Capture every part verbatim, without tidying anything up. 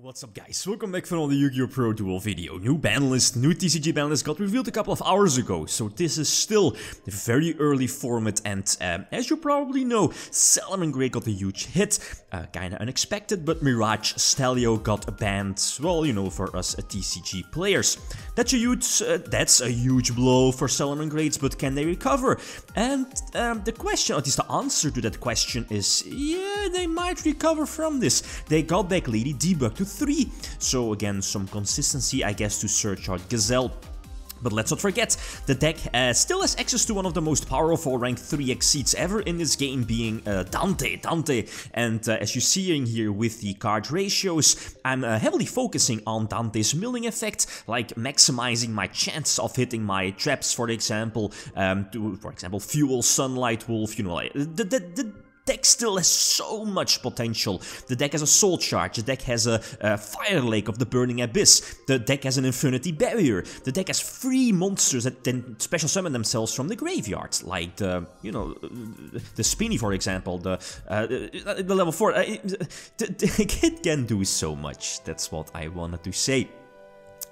What's up, guys? Welcome back for another Yu-Gi-Oh! Pro Duel video. New ban list, new T C G ban list got revealed a couple of hours ago, so this is still the very early format, and um, as you probably know, Salamangreat got a huge hit, uh, kinda unexpected, but Mirage Stallio got banned, well, you know, for us uh, T C G players. That's a huge, uh, that's a huge blow for Salamangreats, but can they recover? And um, the question, or at least the answer to that question is, yeah, they might recover from this. They got back Lady Debug to three, so again some consistency, I guess, to search out Gazelle. But let's not forget, the deck uh, still has access to one of the most powerful rank three X seats ever in this game, being uh, Dante, Dante. And uh, as you're seeing here with the card ratios, I'm uh, heavily focusing on Dante's milling effect, like maximizing my chance of hitting my traps, for example, um, to, for example, Fuel, Sunlight Wolf, you know, like, the, the, the The deck still has so much potential. The deck has a Soul Charge, the deck has a, a Fire Lake of the Burning Abyss, the deck has an Infinity Barrier, the deck has free monsters that then special summon themselves from the graveyard, like the, you know, the Spinny, for example, the, uh, the, the level four. It can do so much, that's what I wanted to say.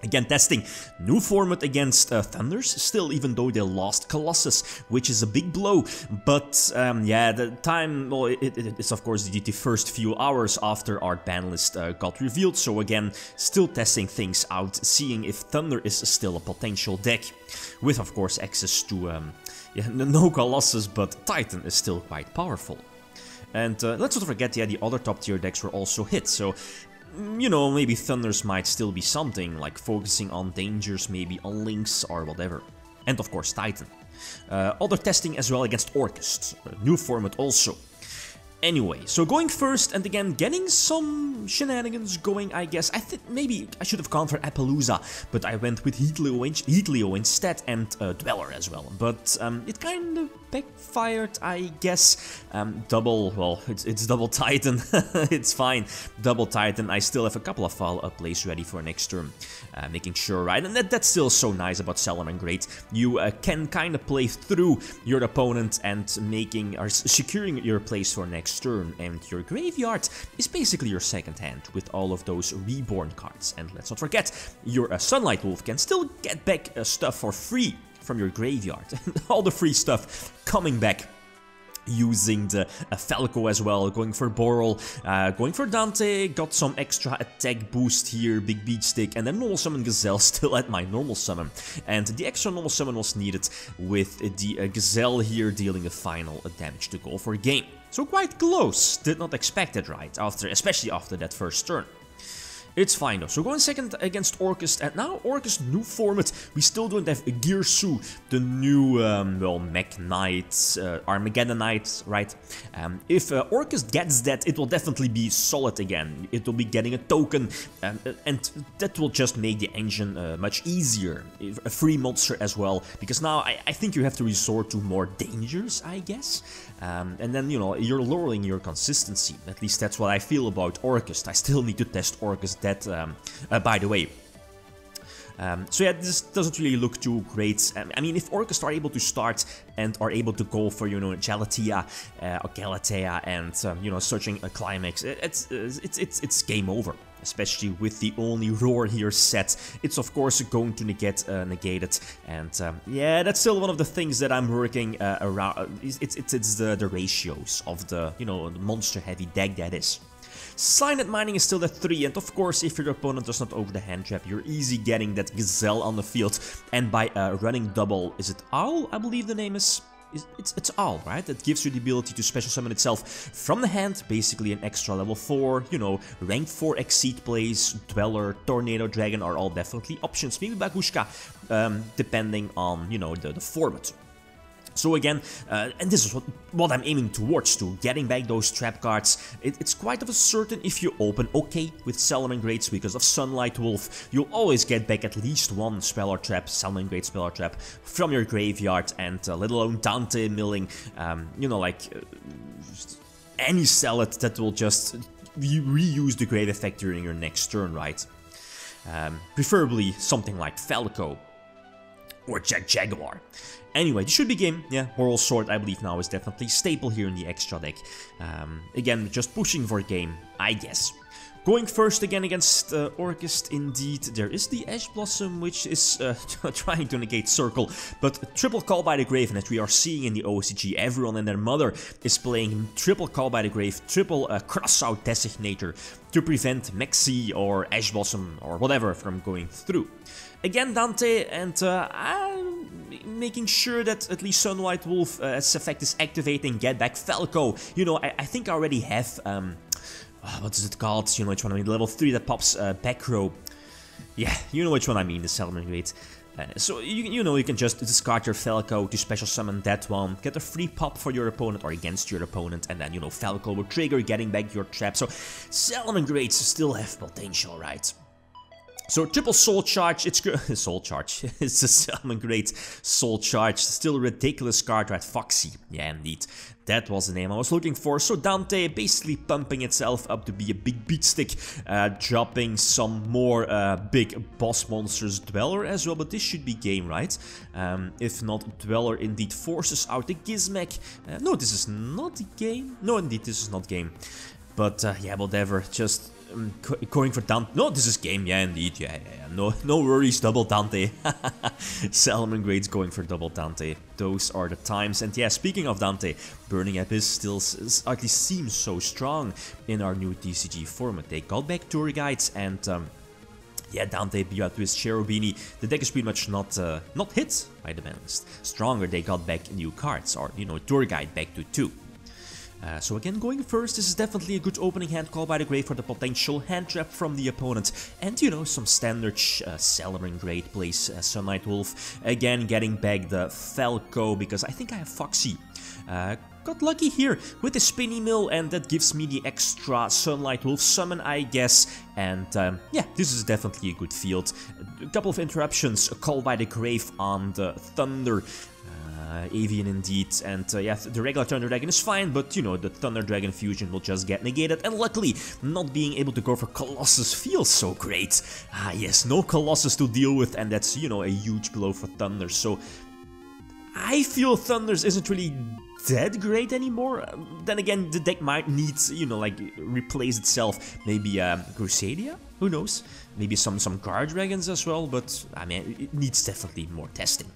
Again, testing new format against uh, Thunders still, even though they lost Colossus, which is a big blow. But um, yeah, the time, well, it, it, it's of course the, the first few hours after our ban list uh, got revealed. So again, still testing things out, seeing if Thunder is still a potential deck, with of course access to um, yeah, no Colossus, but Titan is still quite powerful. And uh, let's not forget, yeah, the other top tier decks were also hit. So, you know, maybe Thunders might still be something, like focusing on dangers, maybe on links or whatever. And of course Titan. Uh, other testing as well against Orcust, a new format also. Anyway, so going first, and again getting some shenanigans going, I guess. I think maybe I should have gone for Appaloosa, but I went with Heatleo, in Heatleo instead, and uh, Dweller as well. But um, it kind of backfired, I guess. Um, double, well, it's, it's double Titan. It's fine. Double Titan. I still have a couple of follow-up plays ready for next turn, uh, making sure, right? And that, that's still so nice about Salamangreat. You uh, can kind of play through your opponent and making or securing your place for next turn, and your graveyard is basically your second hand with all of those reborn cards. And let's not forget, your uh, Sunlight Wolf can still get back uh, stuff for free from your graveyard. All the free stuff coming back, using the uh, Falco as well, going for Borel, uh, going for Dante, got some extra attack boost here, big beat stick, and then normal summon Gazelle, still at my normal summon. And the extra normal summon was needed with the uh, Gazelle here dealing a final uh, damage to goal for a game. So quite close, did not expect it, right, after, especially after that first turn. It's fine though. So going second against Orcust, and now Orcust new format. We still don't have Gearsu, the new um, well, Mech Knight, uh, Armageddon Knight, right? Um, if uh, Orcust gets that, it will definitely be solid again. It will be getting a token, and, and that will just make the engine uh, much easier. A free monster as well, because now I, I think you have to resort to more dangers, I guess. Um, and then, you know, you're lowering your consistency. At least that's what I feel about Orcust. I still need to test Orcust. That, um, uh, by the way. Um, so yeah, this doesn't really look too great. Um, I mean, if Orcust are able to start and are able to go for, you know, Galatea uh, or Galatea and, um, you know, searching a Climax, it's, it's, it's, it's game over. Especially with the only Roar here set, it's of course going to negate, uh, negate it. And um, yeah, that's still one of the things that I'm working uh, around. It's, it's, it's the, the ratios of the, you know, the monster-heavy deck that is. Signet Mining is still at three, and of course, if your opponent does not over the hand trap, you're easy getting that Gazelle on the field. And by uh, running double, is it Owl? I believe the name is... is it's, it's Owl, right? That gives you the ability to special summon itself from the hand, basically an extra level four, you know, rank four exceed plays, Dweller, Tornado Dragon are all definitely options, maybe Bagushka, um, depending on, you know, the, the format. So again, uh, and this is what, what I'm aiming towards, to getting back those trap cards. It, it's quite of a certain if you open okay with Salamangreats because of Sunlight Wolf, you'll always get back at least one spell or trap, Salamangreat spell or trap, from your graveyard, and uh, let alone Dante milling, um, you know, like uh, any salad that will just re reuse the grave effect during your next turn, right? Um, preferably something like Falco or Jack Jaguar. Anyway, this should be game. Yeah, Borel Sword, I believe now, is definitely staple here in the extra deck. Um, again, just pushing for game, I guess. Going first again against uh, Orcust, indeed, there is the Ash Blossom, which is uh, trying to negate Circle, but triple Call by the Grave, and as we are seeing in the O S C G, everyone and their mother is playing triple Call by the Grave, triple uh, Crossout Designator to prevent Maxi or Ash Blossom or whatever from going through. Again, Dante, and uh, I'm making sure that at least Sunlight Wolf's uh, effect is activating, get back Falco. You know, I, I think I already have, um, uh, what is it called, you know which one I mean, level three that pops uh, back row. Yeah, you know which one I mean, the Salamangreat. Uh, so, you, you know, you can just discard your Falco to special summon that one, get a free pop for your opponent or against your opponent, and then, you know, Falco will trigger getting back your trap. So, Salamangreats still have potential, right? So triple Soul Charge, it's Soul Charge, it's a Salamangreat Soul Charge, still a ridiculous card, right? Foxy, yeah indeed, that was the name I was looking for. So Dante basically pumping itself up to be a big beat stick, uh, dropping some more uh, big boss monsters, Dweller as well, but this should be game, right? Um, if not, Dweller indeed forces out the Gizmek, uh, no this is not game, no indeed this is not game, but uh, yeah whatever, just... Um, going for Dante. No, this is game. Yeah, indeed. Yeah, yeah, yeah. No, no worries. Double Dante. Salamangreat's going for double Dante. Those are the times. And yeah, speaking of Dante, Burning Abyss still at least seems so strong in our new T C G format. They got back Tour Guides and um, yeah, Dante, Bia Twist, Cherubini. The deck is pretty much not uh, not hit by the balanced. Stronger, they got back new cards or you know Tour Guide back to two. Uh, so again, going first, this is definitely a good opening hand, Call by the Grave for the potential hand trap from the opponent. And, you know, some standard uh, Salamangreat plays uh, Sunlight Wolf. Again, getting back the Falco, because I think I have Foxy. Uh, got lucky here with the Spinny Mill, and that gives me the extra Sunlight Wolf summon, I guess. And, um, yeah, this is definitely a good field. A couple of interruptions, a Call by the Grave on the Thunder. Uh, Avian indeed, and uh, yeah, the regular Thunder Dragon is fine, but you know, the Thunder Dragon fusion will just get negated, and luckily, not being able to go for Colossus feels so great. Ah yes, no Colossus to deal with, and that's, you know, a huge blow for Thunders, so I feel Thunders isn't really that great anymore. Um, then again, the deck might need, you know, like, replace itself, maybe um, Crusadia? Who knows? Maybe some, some Guard Dragons as well, but I mean, it needs definitely more testing.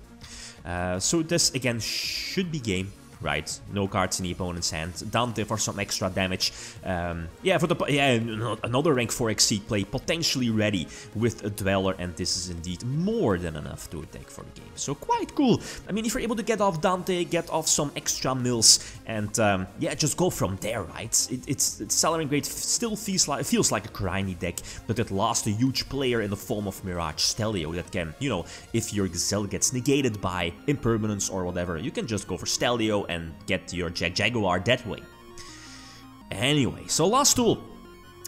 Uh, so this again should be game, right? No cards in the opponent's hand. Dante for some extra damage. Um, yeah, for the yeah another rank four exceed play potentially ready with a Dweller, and this is indeed more than enough to attack for the game. So quite cool. I mean, if you're able to get off Dante, get off some extra mills, and um, yeah, just go from there, right? It, it's it's Salamangreat still feels like feels like a grindy deck, but it lost a huge player in the form of Mirage Stallio that can, you know, if your Gazelle gets negated by Impermanence or whatever, you can just go for Stallio and get your Jack Jaguar that way. Anyway, so last tool.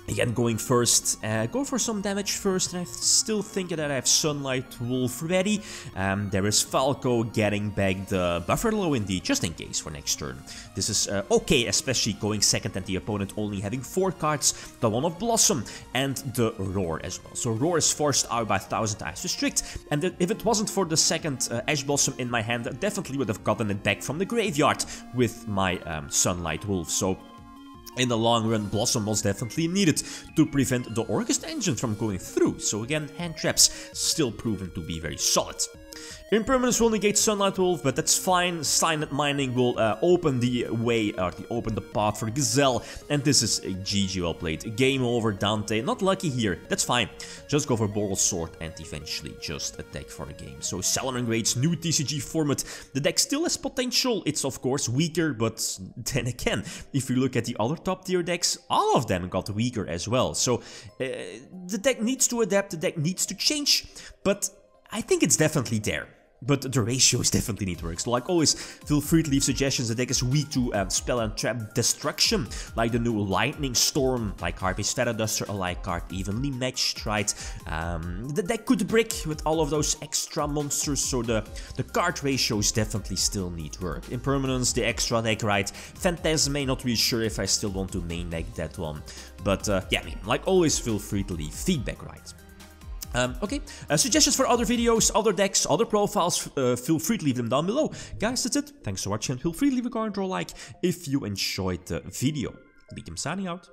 Again, going first, uh, go for some damage first, and I still think that I have Sunlight Wolf ready. Um, there is Falco getting back the Buffalo indeed, just in case for next turn. This is uh, okay, especially going second and the opponent only having four cards, the one of Blossom and the Roar as well. So Roar is forced out by Thousand Eyes Restrict, and if it wasn't for the second uh, Ash Blossom in my hand, I definitely would have gotten it back from the graveyard with my um, Sunlight Wolf. So in the long run, Blossom was definitely needed to prevent the Orcust engine from going through. So again, hand traps still proven to be very solid. Impermanence will negate Sunlight Wolf, but that's fine. Signet Mining will uh, open the way, or the, open the path for Gazelle, and this is a G G, well played. Game over, Dante. Not lucky here, that's fine. Just go for Borel Sword and eventually just attack for the game. So Salamangreat's new T C G format. The deck still has potential. It's of course weaker, but then again, if you look at the other top tier decks, all of them got weaker as well. So uh, the deck needs to adapt, the deck needs to change, but I think it's definitely there, but the ratios definitely need work. So like always, feel free to leave suggestions. The deck is weak to um, Spell and Trap Destruction, like the new Lightning Storm, like Harpy's Feather Duster, a like card, evenly matched, right? Um, the deck could brick with all of those extra monsters, so the, the card ratios definitely still need work. Impermanence, the extra deck, right? Phantasm, not really sure if I still want to main deck that one. But uh, yeah, I mean, like always, feel free to leave feedback, right? Um, okay, uh, suggestions for other videos, other decks, other profiles, uh, feel free to leave them down below. Guys, that's it. Thanks for watching. Feel free to leave a comment or a like if you enjoyed the video. Liam signing out.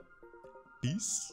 Peace.